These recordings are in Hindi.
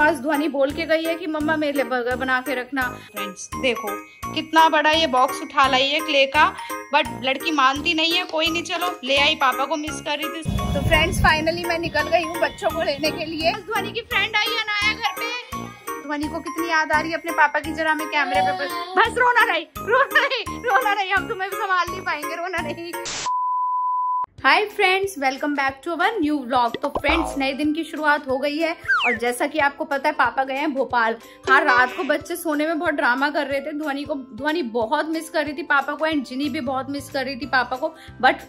आज ध्वनि बोल के गई है कि मम्मा मेरे लिए बर्गर बना के रखना। फ्रेंड्स देखो कितना बड़ा ये बॉक्स उठा लाई है क्ले का, बट लड़की मानती नहीं है। कोई नहीं, चलो ले आई, पापा को मिस कर रही थी। तो फ्रेंड्स फाइनली मैं निकल गई हूँ बच्चों को लेने के लिए। ध्वनि की फ्रेंड आई है नया घर पे। ध्वनि को कितनी याद आ रही है अपने पापा की। जरा हमें कैमरे पे बस रोना नहीं, हम तुम्हें संभाल नहीं पाएंगे, रोना नहीं। Hi friends, welcome back to our new vlog. तो फ्रेंड्स नए दिन की शुरुआत हो गई है और जैसा कि आपको पता है पापा गए हैं भोपाल। हाँ, रात को बच्चे सोने में बहुत ड्रामा कर रहे थे। ध्वनि बहुत मिस कर रही थी पापा को, एंड जिनी भी बहुत मिस कर रही थी पापा को, बट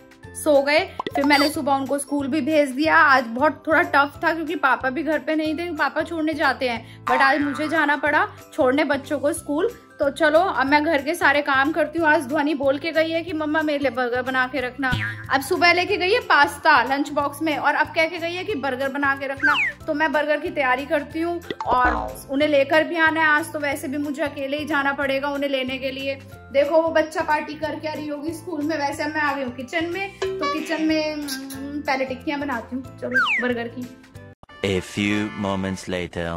सो गए। फिर मैंने सुबह उनको स्कूल भी भेज दिया। आज बहुत थोड़ा टफ था क्योंकि पापा भी घर पे नहीं थे, पापा छोड़ने जाते हैं, बट आज मुझे जाना पड़ा छोड़ने बच्चों को स्कूल। तो चलो अब मैं घर के सारे काम करती हूँ। आज ध्वनि बोल के गई है कि मम्मा मेरे लिए बर्गर बना के रखना। अब सुबह लेके गई है पास्ता लंच बॉक्स में और अब कह के गई है कि बर्गर बना के रखना। तो मैं बर्गर की तैयारी करती हूँ और उन्हें लेकर भी आना है। आज तो वैसे भी मुझे अकेले ही जाना पड़ेगा उन्हें लेने के लिए। देखो वो बच्चा पार्टी करके आ रही होगी स्कूल में। वैसे मैं आ गई हूँ किचन में, तो किचन में पहले टिक्कियाँ बनाती हूँ चलो बर्गर की। A few moments later.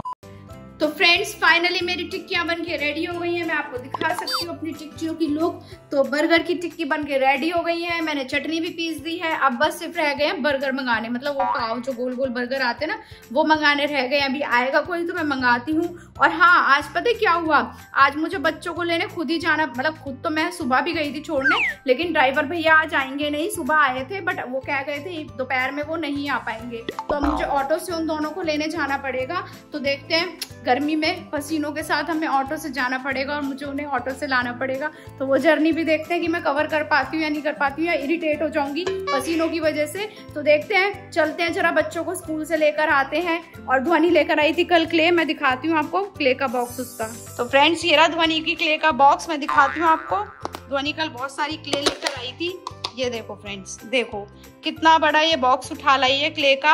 तो फ्रेंड्स फाइनली मेरी टिक्कियाँ बन के रेडी हो गई हैं। मैं आपको दिखा सकती हूँ अपनी टिक्कियों की लुक। तो बर्गर की टिक्की बन के रेडी हो गई है, मैंने चटनी भी पीस दी है। अब बस सिर्फ रह गए हैं बर्गर मंगाने, मतलब वो पाव जो गोल गोल बर्गर आते हैं ना वो मंगाने रह गए। अभी आएगा कोई तो मैं मंगाती हूँ। और हाँ, आज पता है क्या हुआ, आज मुझे बच्चों को लेने खुद ही जाना, मतलब खुद तो मैं सुबह भी गई थी छोड़ने, लेकिन ड्राइवर भैया आज आएंगे नहीं। सुबह आए थे बट वो क्या गए थे दोपहर में, वो नहीं आ पाएंगे। तो मुझे ऑटो से उन दोनों को लेने जाना पड़ेगा। तो देखते हैं, गर्मी में पसीनों के साथ हमें ऑटो से जाना पड़ेगा और मुझे उन्हें ऑटो से लाना पड़ेगा। तो वो जर्नी भी देखते हैं कि मैं कवर कर पाती हूँ या नहीं कर पाती हूँ, या इरिटेट हो जाऊंगी पसीनों की वजह से। तो देखते हैं, चलते हैं जरा बच्चों को स्कूल से लेकर आते हैं। और ध्वनि लेकर आई थी कल क्ले, मैं दिखाती हूँ आपको क्ले का बॉक्स उसका। तो फ्रेंड्स ये रहा ध्वनि की क्ले का बॉक्स, मैं दिखाती हूँ आपको। ध्वनि कल बहुत सारी क्ले लेकर आई थी। ये देखो फ्रेंड्स, देखो कितना बड़ा ये बॉक्स उठा लाई है क्ले का,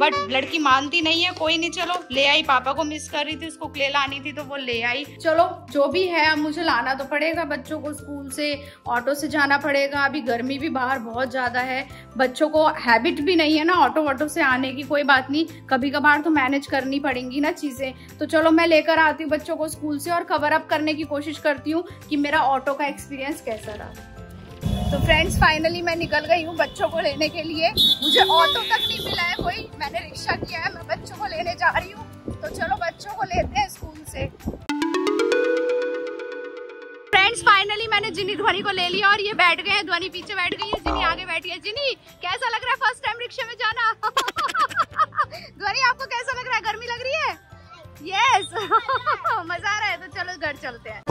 बट लड़की मानती नहीं है। कोई नहीं, चलो ले आई, पापा को मिस कर रही थी, उसको क्ले लानी थी तो वो ले आई। चलो जो भी है, अब मुझे लाना तो पड़ेगा बच्चों को स्कूल से, ऑटो से जाना पड़ेगा। अभी गर्मी भी बाहर बहुत ज़्यादा है, बच्चों को हैबिट भी नहीं है ना ऑटो वाटो से आने की। कोई बात नहीं, कभी कभार तो मैनेज करनी पड़ेंगी ना चीज़ें। तो चलो मैं लेकर आती हूँ बच्चों को स्कूल से और कवर अप करने की कोशिश करती हूँ कि मेरा ऑटो का एक्सपीरियंस कैसा रहा। तो फ्रेंड्स फाइनली मैं निकल गई हूँ बच्चों को लेने के लिए। मुझे ऑटो तक नहीं मिला है कोई, मैंने रिक्शा किया है। मैं बच्चों को लेने जा रही हूँ, तो चलो बच्चों को लेते हैं स्कूल से। फ्रेंड्स फाइनली मैंने जिनी ध्वनि को ले लिया और ये बैठ गए हैं। ध्वनि पीछे बैठ गई है, जिनी आगे बैठी है। जिनी कैसा लग रहा है फर्स्ट टाइम रिक्शे में जाना? ध्वनि आपको कैसा लग रहा है, गर्मी लग रही है? यस मजा आ रहा है। तो चलो घर चलते हैं।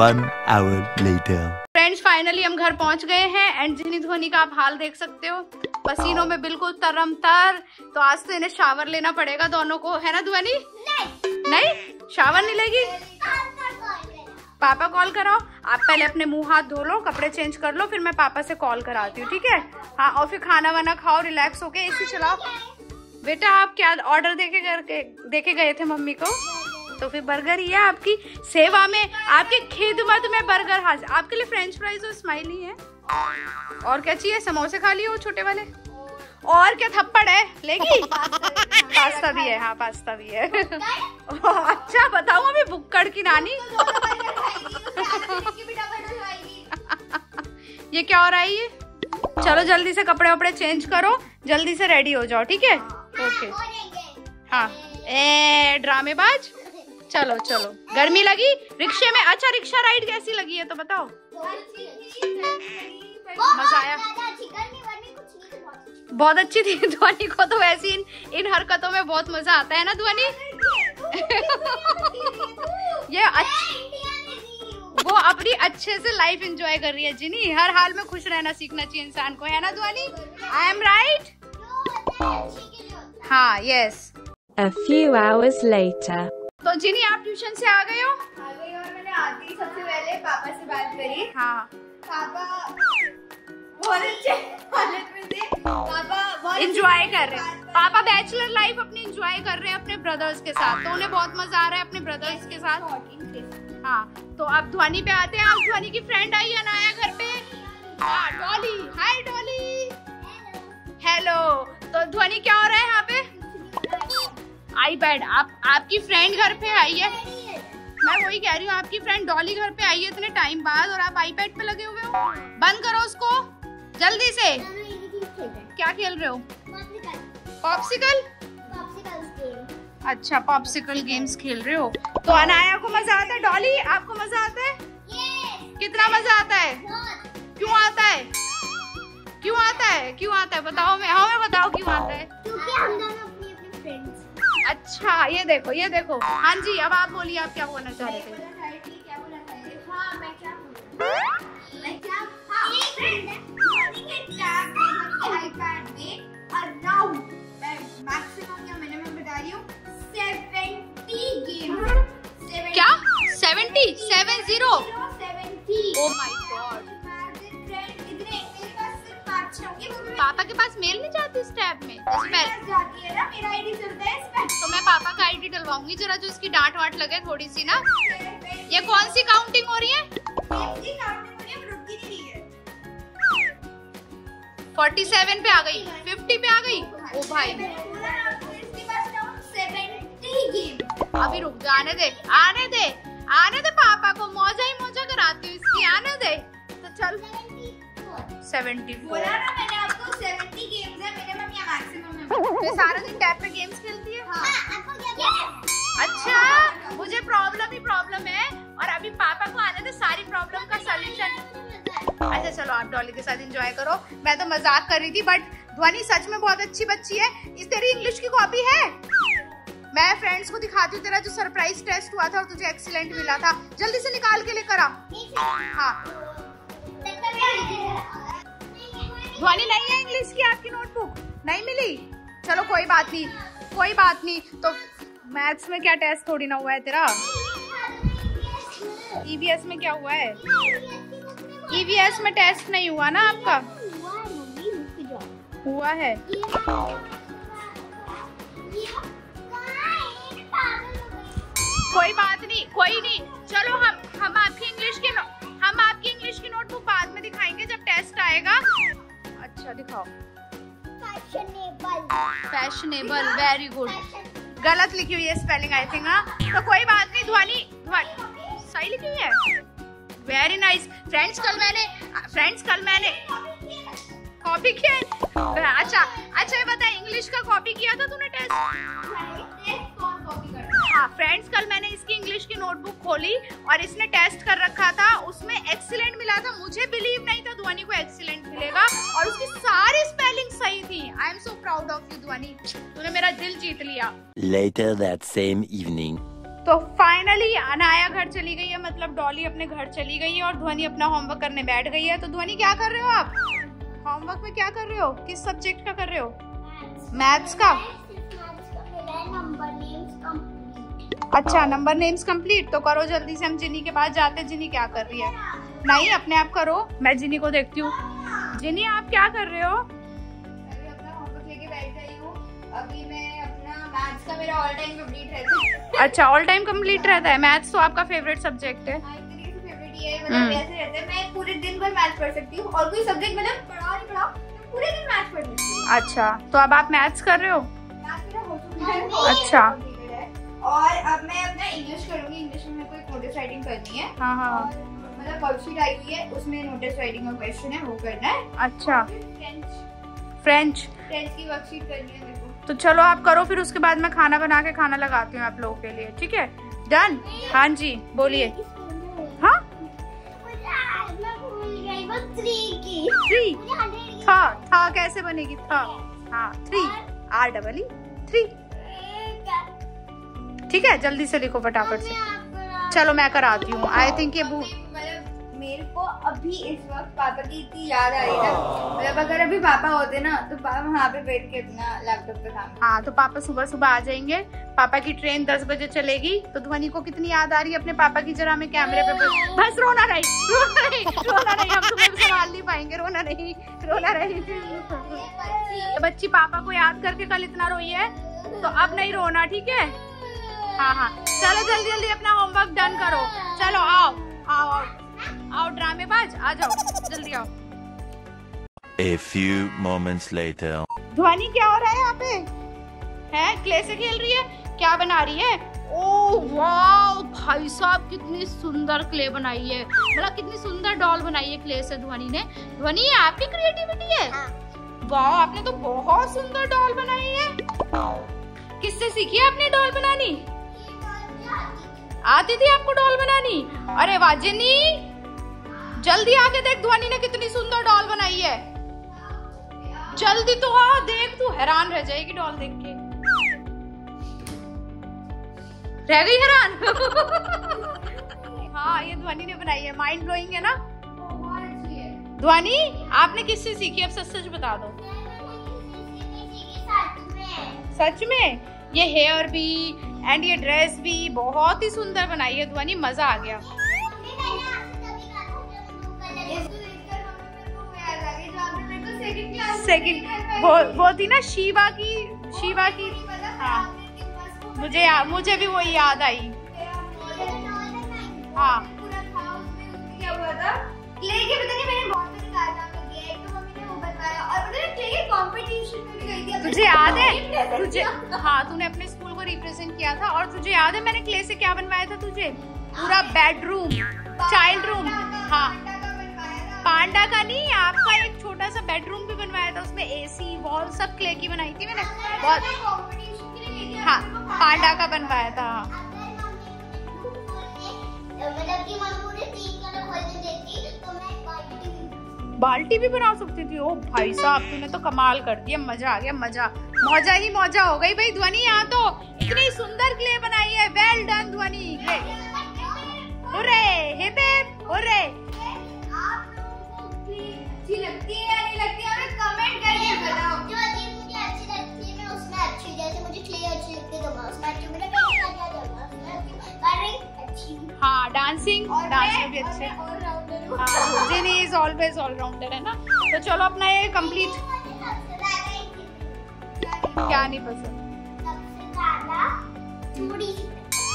फ्रेंड्स फाइनली हम घर पहुंच गए हैं एंड जिनी ध्वनि का आप हाल देख सकते हो, पसीनों में बिल्कुल तरमतर। तो आज तो इन्हें शावर लेना पड़ेगा दोनों को, है ना ध्वनि? नहीं, शावर नहीं लेगी। पापा कॉल कराओ। आप पहले अपने मुंह हाथ धो लो, कपड़े चेंज कर लो, फिर मैं पापा से कॉल कराती हूँ, ठीक है? हाँ, और फिर खाना वाना खाओ, रिलैक्स होके एसी चलाओ। बेटा आप क्या ऑर्डर देके गए थे मम्मी को? तो फिर बर्गर ही है आपकी सेवा में, आपके खिदमत में बर्गर हाजिर। आपके लिए फ्रेंच फ्राइज और स्माइली है, और क्या चाहिए? समोसे खा लिए वो छोटे वाले, और क्या? थप्पड़ है लेगी? पास्ता भी है। हाँ पास्ता भी है। अच्छा बताऊँ अभी बुक्कड़ की नानी। ये क्या हो रहा है ये? चलो जल्दी से कपड़े वपड़े चेंज करो, जल्दी से रेडी हो जाओ, ठीक है? ओके हाँ, ए ड्रामेबाज। चलो चलो, गर्मी लगी रिक्शे में? अच्छा रिक्शा राइड कैसी लगी है तो बताओ? मजा आया? बहुत अच्छी थी। ध्वनि को तो वैसे इन हरकतों में बहुत मजा आता है ना ध्वनि? ये वो अपनी अच्छे से लाइफ एंजॉय कर रही है जिनी। हर हाल में खुश रहना सीखना चाहिए इंसान को, है ना ध्वनि? I am right? हाँ yes. A few hours later. तो जिनी आप ट्यूशन से आ गए हो? आ गई, और मैंने आते ही सबसे पहले पापा से बात करी। हाँ पापा बहुत अच्छे हालत में थे, पापा एंजॉय कर रहे हैं। पापा बैचलर लाइफ अपनी एंजॉय कर रहे हैं अपने ब्रदर्स के साथ, तो उन्हें बहुत मजा आ रहा है अपने ब्रदर्स के साथ। हाँ तो आप ध्वनि पे आते हैं। आप ध्वनि की फ्रेंड आई है नया घर पे, डॉली। हाय डॉली, हेलो। तो ध्वनि क्या हो रहा है यहाँ पे? आईपैड। आपकी फ्रेंड घर पे आई है, मैं वही कह रही हूँ, आपकी फ्रेंड डॉली घर पे आई है इतने टाइम बाद और आप आईपैड पे लगे हुए हो। बंद करो उसको जल्दी से। क्या खेल रहे हो? पॉप्सिकल। अच्छा, पॉप्सिकल गेम्स खेल रहे हो। तो अनाया को मजा आता है, डॉली आपको मजा आता है? कितना मजा आता है? क्यों आता है? क्यों आता है? क्यों आता है बताओ, मैं हमें बताओ क्यों आता है? क्योंकि हम दोनों अपनी अपनी फ्रेंड्स। अच्छा, ये देखो ये देखो। हाँ जी, अब आप बोलिए, आप क्या बोलना चाह रहे थे? क्या 70? 70? Oh my God! पापा के पास मेल नहीं जाती इस टैब में, जाती है ना, मेरा आईडी चलता है इस पे। तो मैं पापा का आईडी डलवाऊंगी जरा, जो इसकी डांट वाट लगे थोड़ी सी ना। ये कौन सी काउंटिंग हो रही है? 47 पे आ गई, 50 पे आ गई। ओ भाई, अभी रुक जा, आने दे आने दे आने दे, पापा को मौजा ही मौजा कराती हूँ इसकी, आने दे। तो चल 74 बोला ना मैंने आपको, 70 गेम्स है मिनिमम या मैक्सिमम है। तो सारा दिन टैब पे गेम्स खेलती है? हाँ। आपको क्या क्या? अच्छा, मुझे प्रॉब्लम ही प्रॉब्लम है और अभी पापा को आने दे, सारी प्रॉब्लम का सलूशन। अच्छा चलो, आप डॉली के साथ एंजॉय करो, मैं तो मजाक कर रही थी। बट ध्वनि सच में बहुत अच्छी बच्ची है। इस तेरी इंग्लिश की कॉपी है, मैं फ्रेंड्स को दिखाती हूँ तेरा जो सरप्राइज टेस्ट हुआ था और तुझे एक्सीलेंट मिला था। जल्दी से निकाल के लेकर आ। हाँ, ध्वनि नहीं है इंग्लिश की आपकी नोटबुक नहीं मिली? चलो कोई बात नहीं, कोई बात नहीं। तो मैथ्स में क्या टेस्ट थोड़ी ना हुआ है तेरा? ईवीएस में क्या हुआ है? ईवीएस में टेस्ट नहीं हुआ ना आपका? हुआ है। कोई बात नहीं, कोई नहीं। चलो हम आपकी इंग्लिश की नोटबुक बाद में दिखाएंगे जब टेस्ट आएगा। अच्छा दिखाओ। Fashionable, very good. गलत लिखी हुई है स्पेलिंग आई थिंक। हाँ, तो कोई बात नहीं। ध्वनि सही लिखी हुई है। Very nice. फ्रेंड्स कल मैंने कॉपी किया है। अच्छा ये बता, इंग्लिश का कॉपी किया था तूने टेस्ट? हाँ फ्रेंड्स, कल मैंने इसकी इंग्लिश की नोटबुक खोली और इसने टेस्ट कर रखा था, उसमें एक्सीलेंट मिला था। मुझे बिलीव नहीं था ध्वनि को एक्सीलेंट मिलेगा और उसकी सारी स्पेलिंग सही थी। I am so proud of you Dhwani, तूने मेरा दिल जीत लिया। Later that same evening. तो फाइनली अनाया घर चली गई है, मतलब डॉली अपने घर चली गई है और ध्वनि अपना होमवर्क करने बैठ गई है। तो ध्वनि क्या कर रहे हो आप होमवर्क में? क्या कर रहे हो? किस सब्जेक्ट का कर रहे हो? मैथ्स का। अच्छा, नंबर नेम्स कंप्लीट। तो करो जल्दी से, हम जिनी के पास जाते हैं। जिनी क्या कर रही है? नहीं, अपने आप करो, मैं जिनी को देखती हूँ। जिनी आप क्या कर रहे हो? अभी अपना होमवर्क लेके बैठ गई हूँ। अभी मैं अपना मैथ्स का, मेरा ऑल टाइम कंप्लीट रहता है। अच्छा, ऑल टाइम कंप्लीट रहता है। मैथ्स तो आपका फेवरेट सब्जेक्ट है। मतलब ऐसे रहता है, मैं पूरे दिन भर मैथ्स पढ़ सकती हूँ और कोई सब्जेक्ट मतलब पढ़ाओ नहीं पढ़ाओ, पूरे दिन मैथ्स पढ़ सकती हूँ। अच्छा, तो अब आप मैथ्स कर रहे हो? अच्छा, और अब मैं अपना इंग्लिश करूंगी। इंग्लिश में कोई नोटिस राइटिंग करनी है। हाँ हाँ, मतलब वर्कशीट आई हुई है, उसमें नोटिस राइटिंग का क्वेश्चन है, वो करना है। अच्छा, फ्रेंच की वर्कशीट करनी है मेरे को। तो चलो आप करो, फिर उसके बाद मैं खाना बना के खाना लगाती हूँ आप लोगों के लिए, ठीक है? डन। हाँ जी बोलिए। हाँ, था कैसे बनेगी? था हाँ, 3 R डबल E 3। ठीक है, जल्दी से लिखो फटाफट से। चलो मैं कराती हूँ। आई थिंक ये मतलब मेरे को अभी इस वक्त पापा की इतनी याद आ रही है, मतलब अगर अभी पापा होते ना तो पापा वहाँ पे बैठ के अपना लैपटॉप पे काम। हाँ, तो पापा सुबह सुबह आ जाएंगे, पापा की ट्रेन 10 बजे चलेगी। तो ध्वनि को कितनी याद आ रही है अपने पापा की। जरा हमें कैमरे पे बस रोना नहीं, रोना नहीं, रोना नहीं, हम तुम्हें संभाल नहीं पाएंगे। रोना नहीं, रोना नहीं। बच्ची पापा को याद करके कल इतना रोई है, तो अब नहीं रोना, ठीक है? हाँ, चलो जल्दी जल्दी अपना होमवर्क डन करो। चलो आओ आओ आओ, आओ ड्रामेबाज, आ जाओ जल्दी आओ। A few moments later. ध्वनि क्या हो रहा है यहाँ पे? है क्ले से खेल रही है। क्या बना रही है? ओ वाह भाई साहब, कितनी सुंदर क्ले बनाई है, मतलब कितनी सुंदर डॉल बनाई है क्ले से ध्वनि ने। ध्वनि, ये आपकी क्रिएटिविटी है? हाँ। वाह, आपने तो बहुत सुंदर डॉल बनाई है। किससे सीखी आपने डॉल बनानी? आती थी आपको डॉल बनानी? अरे वाह जिन्नी, जल्दी आके देख ध्वनि ने कितनी सुंदर डॉल बनाई है। जल्दी तो आ देख, तू हैरान रह जाएगी डॉल देख के। रह गई हैरान। हाँ, ये ध्वनि ने बनाई है, माइंड ब्लोइंग है ना। ध्वनि, आपने किससे सीखी? अब सच सच बता दो। सच में ये हेयर भी एंड ये ड्रेस भी बहुत ही सुंदर बनाई है ध्वनि, मजा आ गया। सेकंड वो थी ना शिवा की। हाँ, मुझे भी वो याद आई। हाँ, क्या हुआ था क्ले के, पता नहीं मैंने बहुत बार कहा था कि तो मम्मी ने वो बनवाया, और पता है क्ले के कंपटीशन में भी गई थी। तुझे याद है? तुझे, हाँ, तूने अपने स्कूल को रिप्रेजेंट किया था। और तुझे याद है मैंने क्ले से क्या बनवाया था? तुझे पूरा बेडरूम, चाइल्ड रूम। हाँ, पांडा का नहीं, आपका एक छोटा सा बेडरूम भी बनवाया था, उसमें एसी, वॉल सब क्ले की बनाई थी मैंने। बहुत, हाँ, पांडा का बनवाया था। बाल्टी भी बना सकती थी। ओ भाई साहब, तूने तो कमाल कर दिया, मजा आ गया, मजा मौजा ही मौजा हो गई भाई ध्वनि। यहाँ तो इतनी सुंदर क्ले बनाई है, वेल डन ध्वनि। अच्छी लगती है नहीं लगती है हमें कमेंट करके बताओ। जो चीज मुझे अच्छी लगती है मैं उसमें अच्छी, जैसे मुझे क्ले अच्छी लगती है तो मैं उसमें अच्छी, मैंने क्या क्या दूंगा और अच्छी। हां, डांसिंग भी अच्छे। हां, जिन्नी इज ऑलवेज ऑलराउंडर है ना। तो चलो अपना ये कंप्लीट। क्या नहीं पसंद? सबसे ज्यादा थोड़ी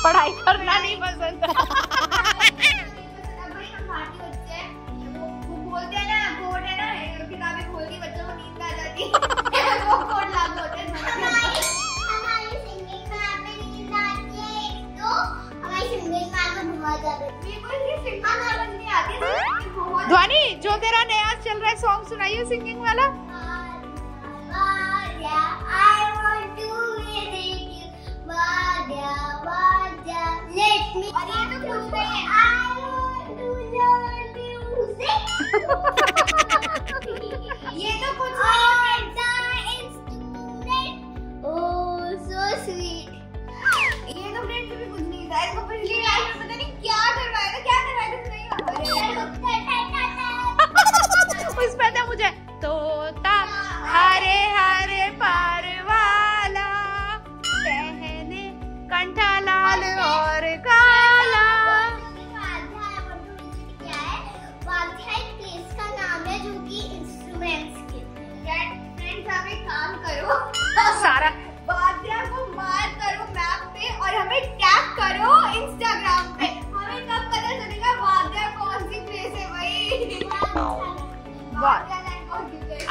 पढ़ाई करना नहीं पसंद। ध्वनि, जो तेरा नया चल रहा है सॉन्ग सुनाइए, सिंगिंग वाला।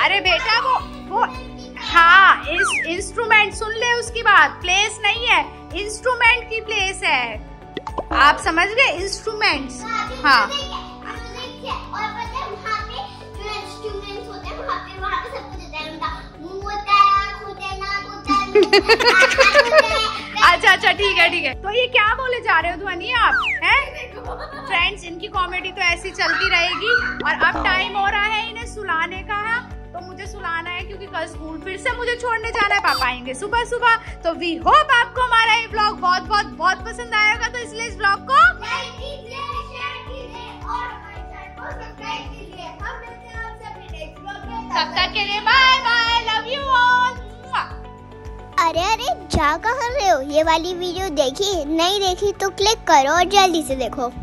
अरे बेटा वो हाँ, इंस्ट्रूमेंट सुन ले उसकी बात। प्लेस नहीं है, इंस्ट्रूमेंट की प्लेस है। आप समझ गए? इंस्ट्रूमेंट्स। हाँ, अच्छा अच्छा, ठीक है ठीक है। तो ये क्या बोले जा रहे हो ध्वनि आप? हैं फ्रेंड्स, इनकी कॉमेडी तो ऐसी चलती रहेगी। और अब टाइम हो रहा है इन्हें सुलाने का। तो मुझे सुलाना है क्योंकि कल स्कूल फिर से मुझे छोड़ने जाना है, पापा आएंगे सुबह सुबह। तो वी होप आपको हमारा ये ब्लॉग बहुत बहुत बहुत पसंद आएगा। तो इसलिए इस ब्लॉग को लाइक कीजिए, शेयर कीजिए और हमारे चैनल को सब्सक्राइब कीजिए। हम मिलते हैं आपसे अपने नेक्स्ट ब्लॉग में। तब तक के लिए bye bye, love you all. अरे अरे, जा कहाँ रहे हो? ये वाली वीडियो देखी नहीं? देखी तो क्लिक करो और जल्दी से देखो।